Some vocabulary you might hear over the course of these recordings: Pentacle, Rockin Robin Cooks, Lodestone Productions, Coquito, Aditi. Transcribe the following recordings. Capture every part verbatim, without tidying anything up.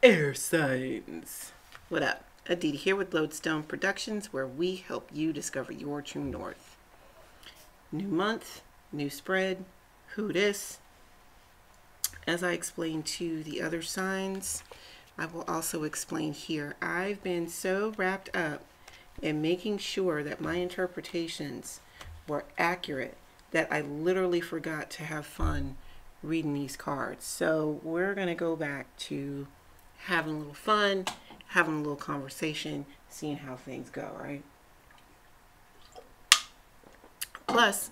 Air signs. What up? Aditi here with Lodestone Productions, where we help you discover your true north. New month, new spread, who dis? As I explained to the other signs, I will also explain here. I've been so wrapped up in making sure that my interpretations were accurate that I literally forgot to have fun reading these cards. So we're going to go back to having a little fun, having a little conversation, seeing how things go, right? Plus,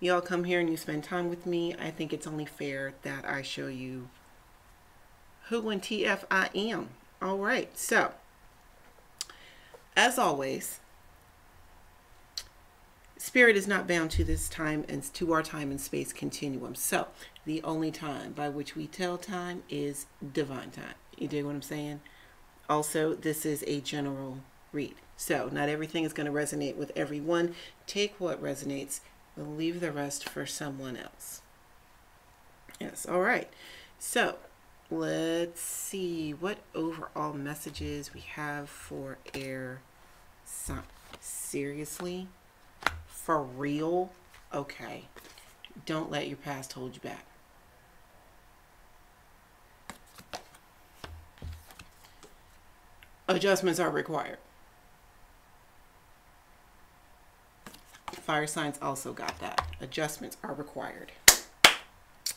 y'all come here and you spend time with me. I think it's only fair that I show you who and T F I am. All right, so as always, Spirit is not bound to this time and to our time and space continuum. So the only time by which we tell time is divine time. You dig what I'm saying? Also, this is a general read. So not everything is going to resonate with everyone. Take what resonates, leave the rest for someone else. Yes. All right. So let's see what overall messages we have for air sign. Seriously? For real? Okay. Don't let your past hold you back. Adjustments are required. Fire signs also got that. Adjustments are required.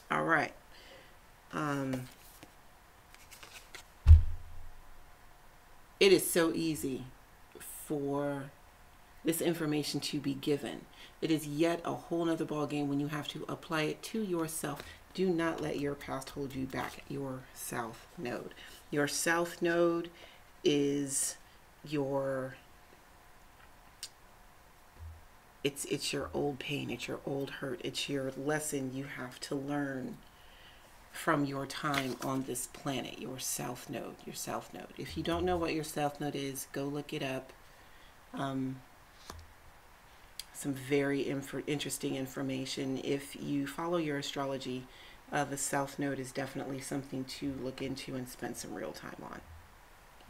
All right. Um, it is so easy for this information to be given. It is yet a whole nother ball game when you have to apply it to yourself. Do not let your past hold you back. Your south node. Your south node is your it's it's your old pain, it's your old hurt, it's your lesson you have to learn from your time on this planet. Your south node, your south node. If you don't know what your south node is, go look it up. Um, some very inf interesting information. If you follow your astrology, uh, the south node is definitely something to look into and spend some real time on.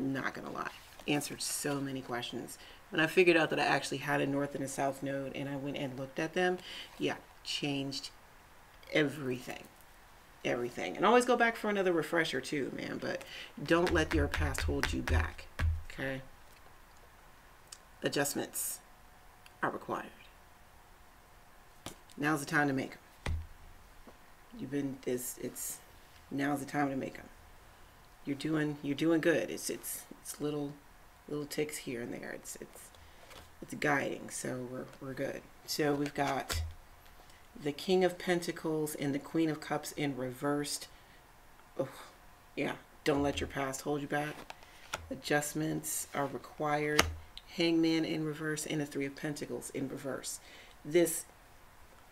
Not gonna lie, answered so many questions when I figured out that I actually had a north and a south node, and I went and looked at them. Yeah, changed everything, everything. And always go back for another refresher too, man. But don't let your past hold you back. Okay. Adjustments are required. Now's the time to make them. You've been this. It's now's the time to make them. You're doing you're doing good. It's it's it's little little ticks here and there. It's it's it's guiding. So we're we're good. So we've got the King of Pentacles and the Queen of Cups in reversed. Oh, yeah. Don't let your past hold you back. Adjustments are required. Hangman in reverse and the Three of Pentacles in reverse. This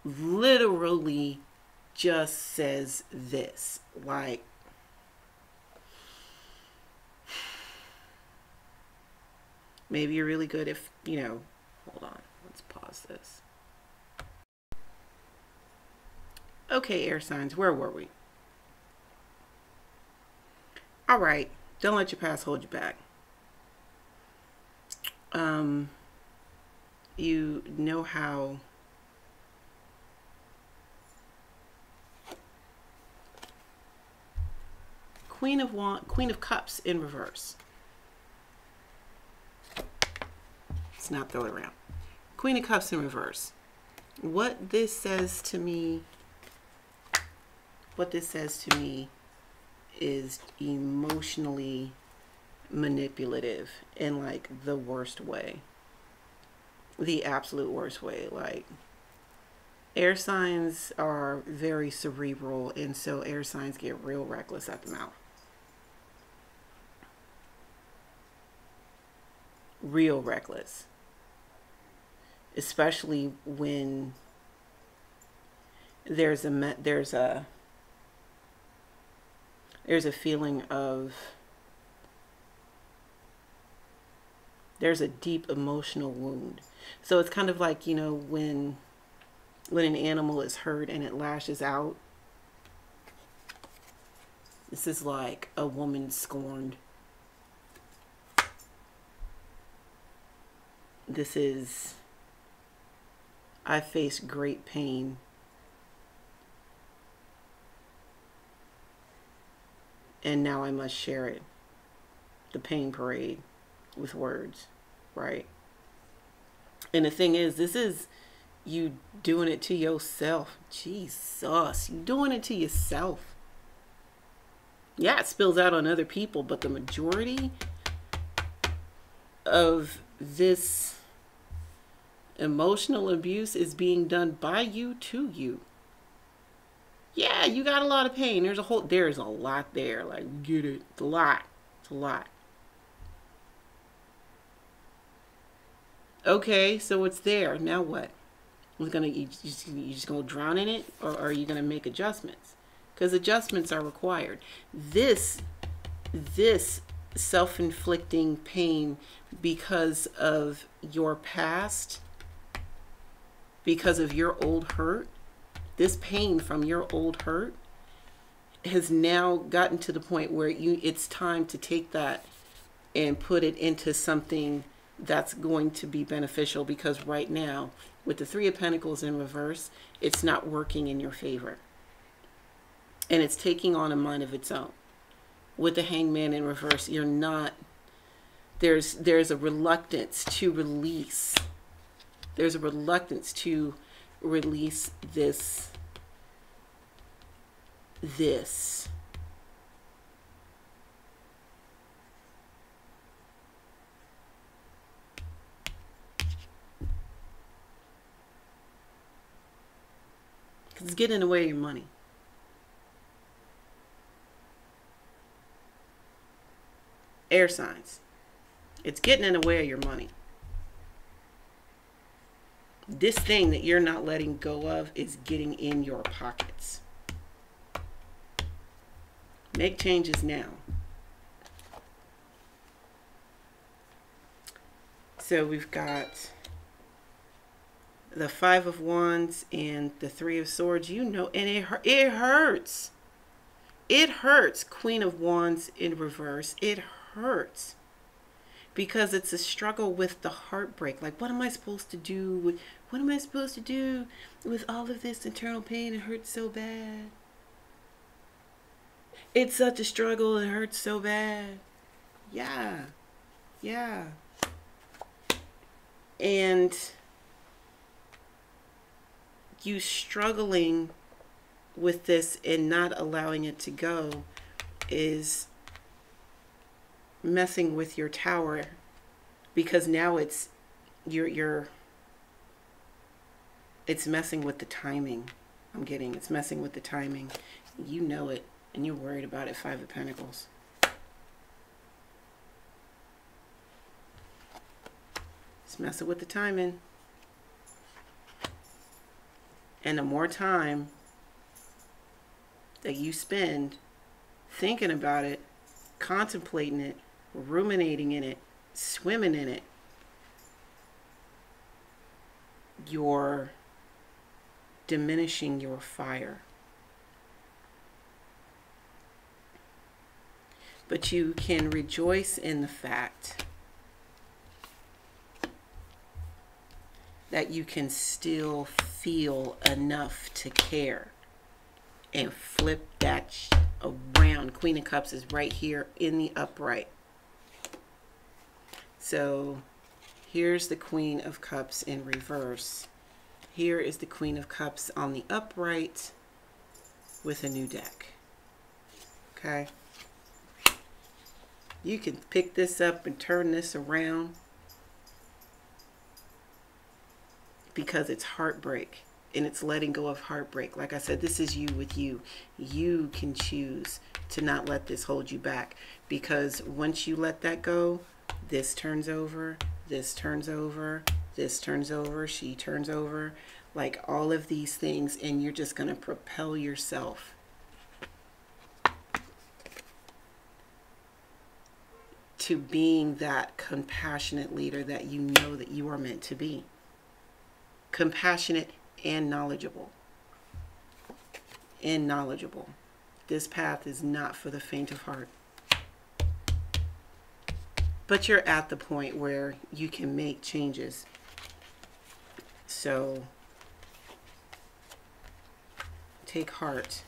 literally just says this. Like, maybe you're really good if, you know, hold on, let's pause this. Okay, air signs, where were we? All right, don't let your past hold you back. Um, you know how Queen of Wand, Queen of Cups in reverse. Not throw it around. Queen of Cups in reverse. What this says to me, what this says to me is emotionally manipulative in like the worst way. The absolute worst way. Like, air signs are very cerebral, and so air signs get real reckless at the mouth. Real reckless. Especially when there's a there's a there's a feeling of there's a deep emotional wound. So it's kind of like, you know, when when an animal is hurt and it lashes out, This is like a woman scorned. This is, I face great pain. And now I must share it. The pain parade with words, right? And the thing is, this is you doing it to yourself. Jesus, you doing it to yourself. Yeah, it spills out on other people, but the majority of this emotional abuse is being done by you to you. Yeah, you got a lot of pain. There's a whole, there's a lot there. Like, get it. It's a lot. It's a lot. Okay, so it's there. Now what? You're gonna, you just, you just gonna drown in it, or are you gonna make adjustments? Because adjustments are required. This, this self-inflicting pain because of your past, because of your old hurt, this pain from your old hurt has now gotten to the point where you, it's time to take that and put it into something that's going to be beneficial, because right now with the Three of Pentacles in reverse, it's not working in your favor. And it's taking on a mind of its own. With the Hangman in reverse, you're not, there's, there's a reluctance to release. There's a reluctance to release this, this. Because it's getting in the way of your money. Air signs. It's getting in the way of your money. This thing that you're not letting go of is getting in your pockets. Make changes now. So we've got the Five of Wands and the Three of Swords. You know, and it, it hurts. It hurts. Queen of Wands in reverse. It hurts. Hurts because it's a struggle with the heartbreak. Like, what am I supposed to do with, what am I supposed to do with all of this internal pain? It hurts so bad. It's such a struggle. It hurts so bad. Yeah. Yeah. And you struggling with this and not allowing it to go is messing with your tower, because now it's you're you're it's messing with the timing. I'm getting it's messing with the timing. You know it, and you're worried about it. Five of Pentacles. It's messing with the timing, and the more time that you spend thinking about it, contemplating it, ruminating in it, swimming in it, you're diminishing your fire. But you can rejoice in the fact that you can still feel enough to care and flip that shit around. Queen of Cups is right here in the upright. So here's the Queen of Cups in reverse. Here is the Queen of Cups on the upright with a new deck. Okay. You can pick this up and turn this around, because it's heartbreak. And it's letting go of heartbreak. Like I said, this is you with you. You can choose to not let this hold you back, because once you let that go, this turns over, this turns over, this turns over, she turns over, like all of these things, and you're just going to propel yourself. To being that compassionate leader that you know that you are meant to be. Compassionate and knowledgeable and knowledgeable This path is not for the faint of heart. But you're at the point where you can make changes. So take heart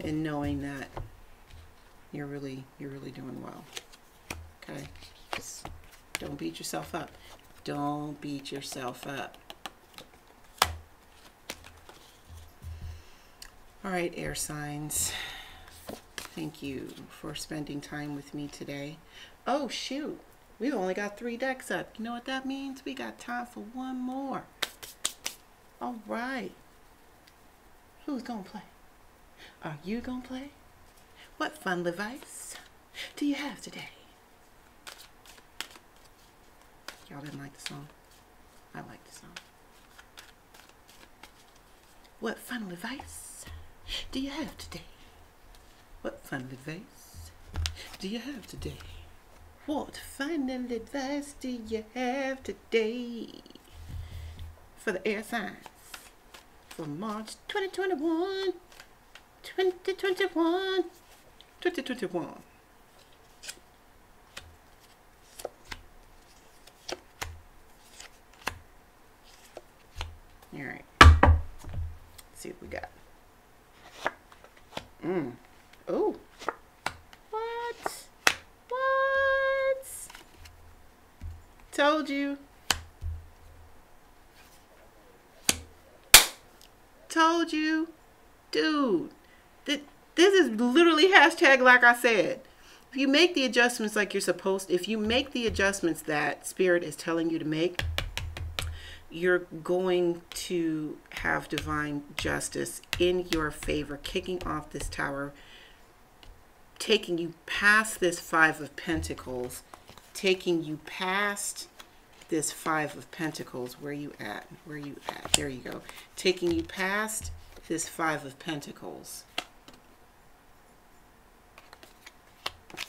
in knowing that you're really you're really doing well. Okay? Just don't beat yourself up. Don't beat yourself up. All right, air signs. Thank you for spending time with me today. Oh, shoot. We've only got three decks up. You know what that means? We got time for one more. All right. Who's going to play? Are you going to play? What fun device do you have today? Y'all didn't like the song? I like the song. What fun device do you have today? What fun advice do you have today? What fun advice do you have today? For the air signs for March twenty twenty-one, twenty twenty-one, twenty twenty-one. All right, let's see what we got. Mmm. Oh, what? What? Told you. Told you. Dude, th this is literally hashtag like I said. If you make the adjustments like you're supposed to, if you make the adjustments that Spirit is telling you to make, you're going to have divine justice in your favor, kicking off this tower, taking you past this Five of Pentacles, taking you past this Five of Pentacles. Where you at? Where you at? There you go. Taking you past this Five of Pentacles.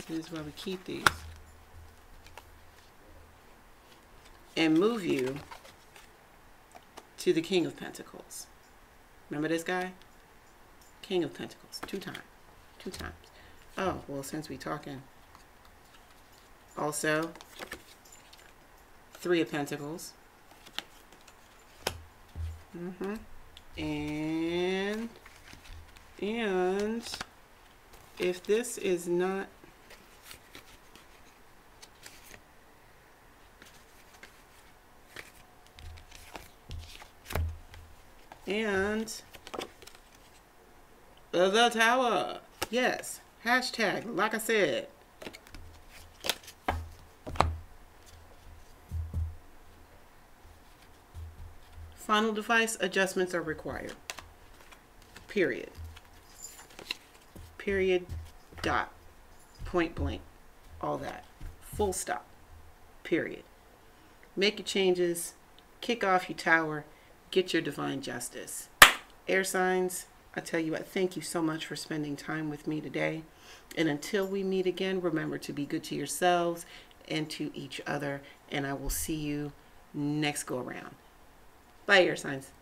This is why we keep these. And move you to the King of Pentacles. Remember this guy? King of Pentacles. Two times. Two times. Oh, well, since we talking. Also, Three of Pentacles. Mm-hmm. And, and if this is not, and the Tower. Yes. Hashtag, like I said. Final device adjustments are required. Period. Period. Dot. Point blank. All that. Full stop. Period. Make your changes. Kick off your tower. Get your divine justice. Air signs. I tell you what, thank you so much for spending time with me today. And until we meet again, remember to be good to yourselves and to each other. And I will see you next go around. Bye, air signs.